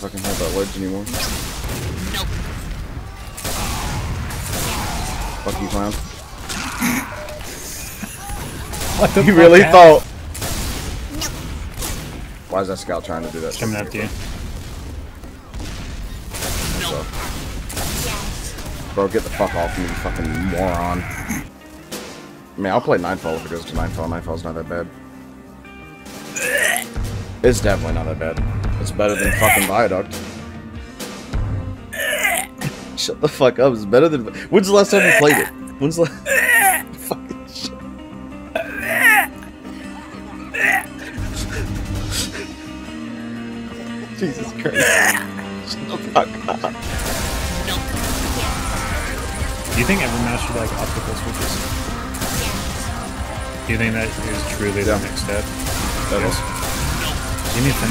fucking hold that ledge anymore. Nope. Fuck you, clown. What the fuck really thought? Why is that scout trying to do that? Coming after you. Bro, get the fuck off me, you fucking moron. I mean, I'll play Ninefall if it goes to Ninefall. Ninefall's not that bad. It's definitely not that bad. It's better than fucking Viaduct. Shut the fuck up, it's better than... When's the last time you played it? When's the last... Fucking shit. Jesus Christ. Shut the fuck up. Do you think every match should like optical switches? Do you think that is truly the next step? That is. You need FNAF.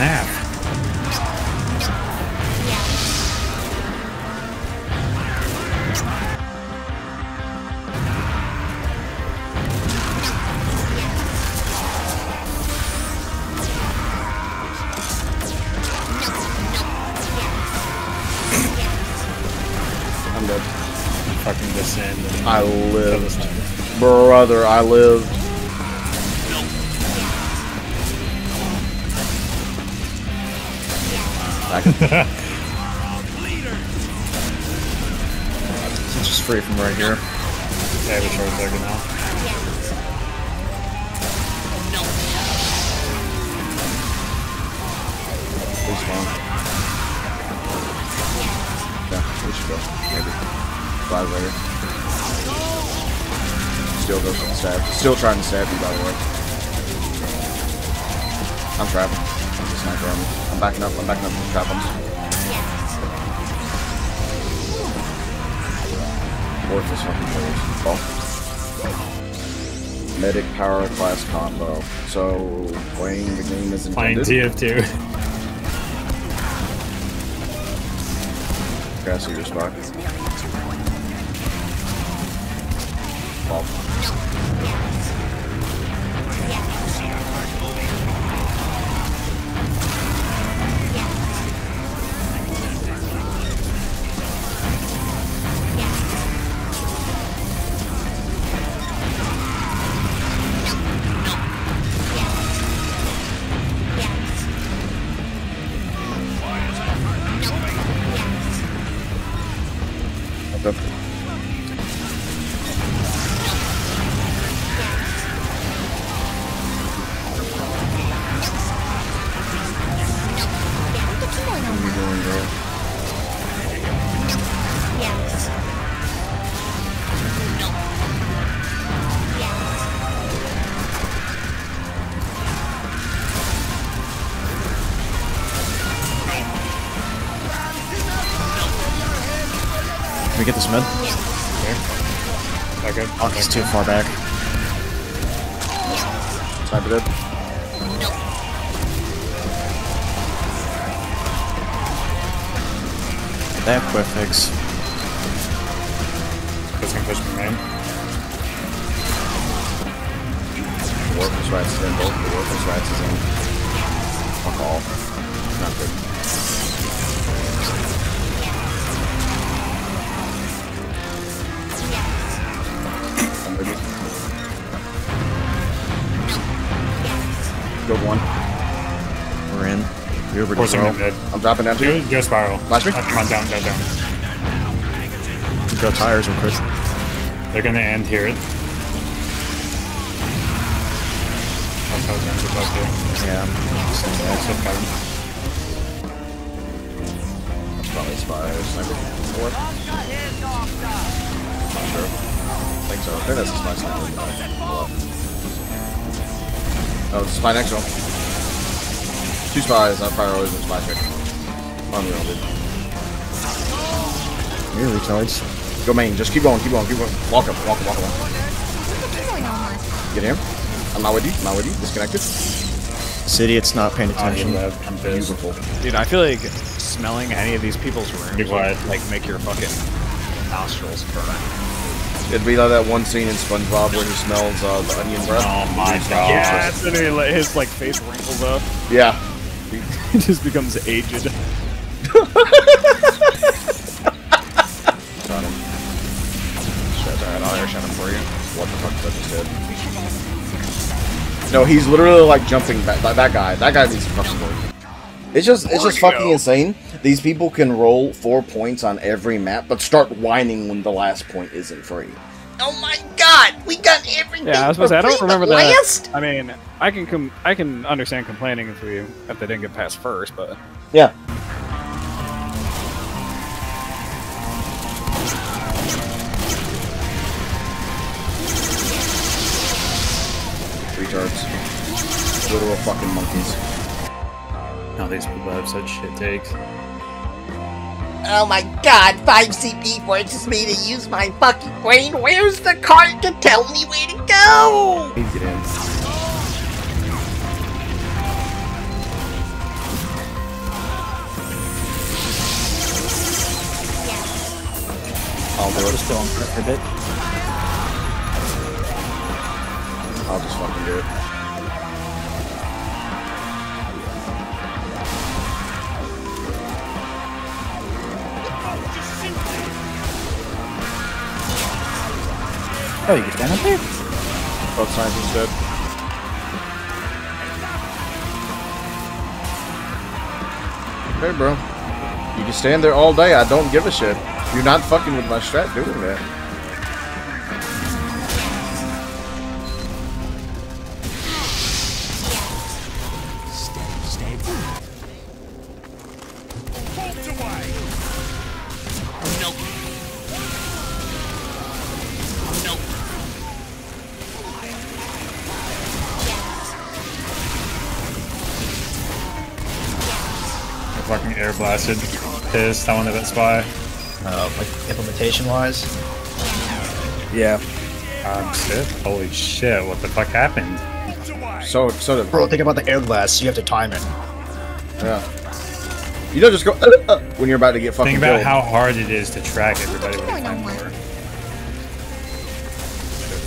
I'm dead. I'm fucking this in. I live. Brother, I live. It's just free from right here. I have a short second now. Please spawn. Yeah, we should go. Maybe. 5 later. Still goes for the stab. Still trying to stab you, by the way. I'm trapped. Sniper armor. I'm backing up with trap arms. Or this fucking kills. Ball. Medic power class combo. So, playing the game is intended. Playing TF2. Okay, I see your spot. Ball. Can we get this mid? Okay. Okay. Oh, he's too far back. Type it in. They have quick fix. It's gonna push me, man. Warpers Rats is in. Both of the Warpers Rats is in. Fuck all. Not good. Good one. We're in. You're over there. I'm dropping down to you. Go spiral. Last me? Come on, down, down, down. Go tires and Chris. They're gonna end here. Yeah. That's probably spires. Sniper. Not sure. I think so. I think that's a nice sniper. Oh, spy next one. 2 spies, I fire always with spy trick. Unreal, dude. You're retards. Go main, just keep going, keep going, keep going. Walk up, walk up, walk up. Get him. I'm not with you, I'm not with you. Disconnected. City, it's not paying attention. I'm beautiful. Dude, I feel like smelling any of these people's rooms would, like, make your fucking nostrils burn. It'd be like that one scene in SpongeBob where he smells the onion breath. Oh my god. Yeah, and his like face wrinkles up. Yeah. He just becomes aged. Got him. Shit, alright, I'll airshot him for you. What the fuck did I just do? No, he's literally like jumping back. That guy needs some fucking work. It's just fucking insane. These people can roll 4 points on every map, but start whining when the last point isn't free. Oh my god, we got everything. Yeah, I was supposed to say, I don't remember that. Last? I mean, I can understand complaining if they didn't get past first, but yeah. Retards, literal fucking monkeys. How these people have such shit takes. Oh my god, 5 CP forces me to use my fucking brain. Where's the card to tell me where to go? Please get in. I'll do it. Just go on for a bit. I'll just fucking do it. Oh, you can stand up there? Both sides instead. Hey, bro. You can stand there all day. I don't give a shit. You're not fucking with my strat doing that. Fucking air blasted. Pissed. I wanted that spy. Like implementation wise? Yeah. I'm sick. Holy shit, what the fuck happened? So bro, think about the air blast. You have to time it. Yeah. You don't just go when you're about to get fucking killed. Think about how hard it is to track everybody with a time warp.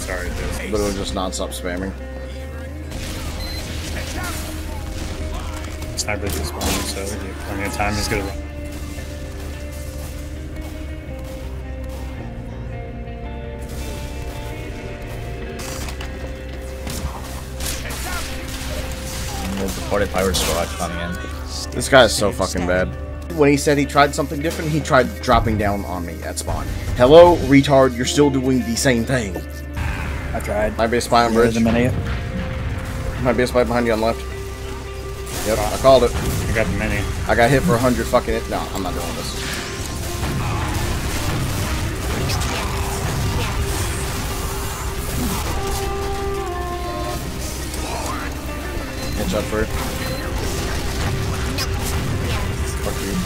Sorry, dude. Literally just non-stop spamming. Sniper just spawned, so plenty of time is gonna run. There's the party pirate squad coming in. This guy is so fucking bad. When he said he tried something different, he tried dropping down on me at spawn. Hello, retard, you're still doing the same thing. I tried. Might be a spy on bridge. Might be a spy behind you on left. Yep, I called it. I got the mini. I got hit for 100 fucking hit. No, I'm not doing this. Headshot for it. Fuck you.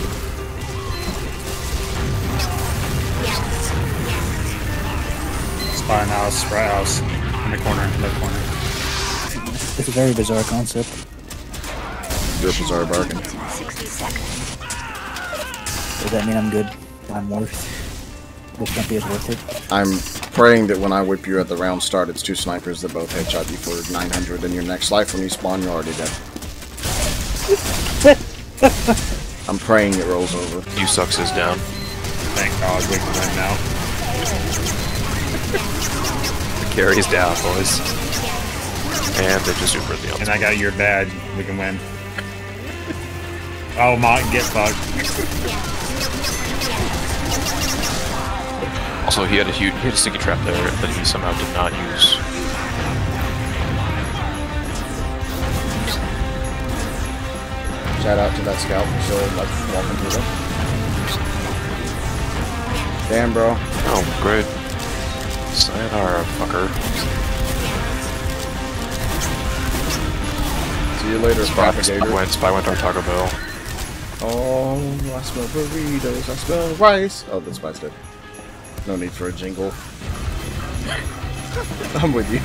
Spine house, right house. In the corner, left corner. It's a very bizarre concept. Bizarre bargain. Does that mean I'm good? I'm worth? This can't be as worth it? I'm praying that when I whip you at the round start, it's 2 snipers that both headshot you for 900 in your next life. When you spawn, you're already dead. I'm praying it rolls over. You sucks is down. Thank God, we can win now. The carry's down, boys. And they're just super deal. And I got your badge. We can win. Oh my, get fucked. Also, he had a sticky trap there that he somehow did not use. Shout out to that scout for still like walking through them. Damn, bro. Oh, great. Sayonara, fucker. See you later, propagator. Spy went on Taco Bell. Oh, I smell burritos, I smell rice. Oh, the spice did. No need for a jingle. I'm with you.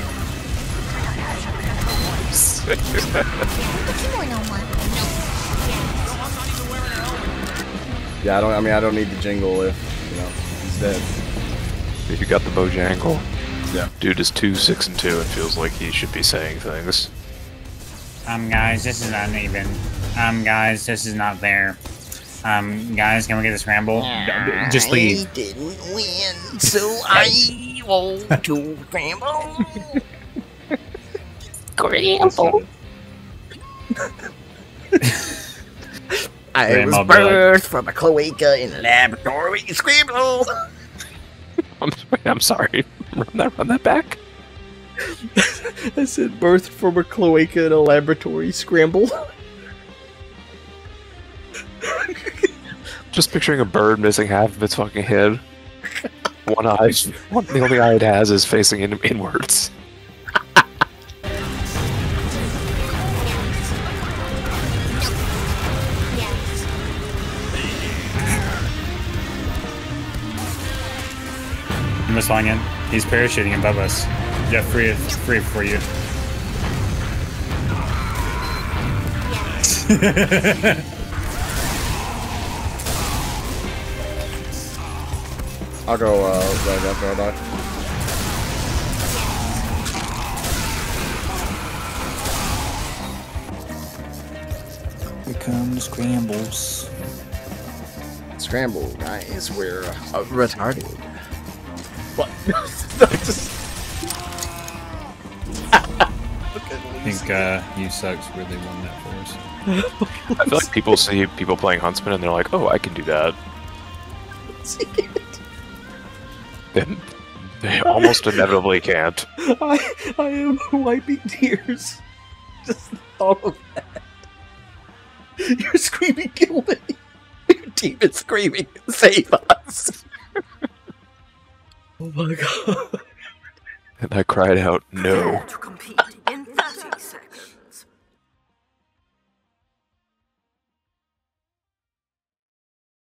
Yeah, I don't need the jingle if, you know, he's dead. If you got the Bojangle. Yeah. Dude is 2, 6, and 2 and feels like he should be saying things. Guys, this is uneven. Guys, this is not there. Guys, can we get this ramble? Just leave. I didn't win, so I want to ramble. Gramble. I was birthed from a cloaca in a laboratory. Scribble. I'm sorry. Run that back. I said birthed from a cloaca in a laboratory. Scramble. Just picturing a bird missing half of its fucking head. One eye. The only eye it has is facing inwards. He's parachuting above us. Yeah, free for you. I'll go, right after I die. Here comes Scrambles. Scramble, guys, we're retarded. What? I think you sucks really won that for us. I feel like people see people playing Huntsman and they're like, oh, I can do that. They almost inevitably can't. I am wiping tears. Just thought of that. You're screaming, kill me. Your team is screaming, save us. Oh my god. And I cried out, no.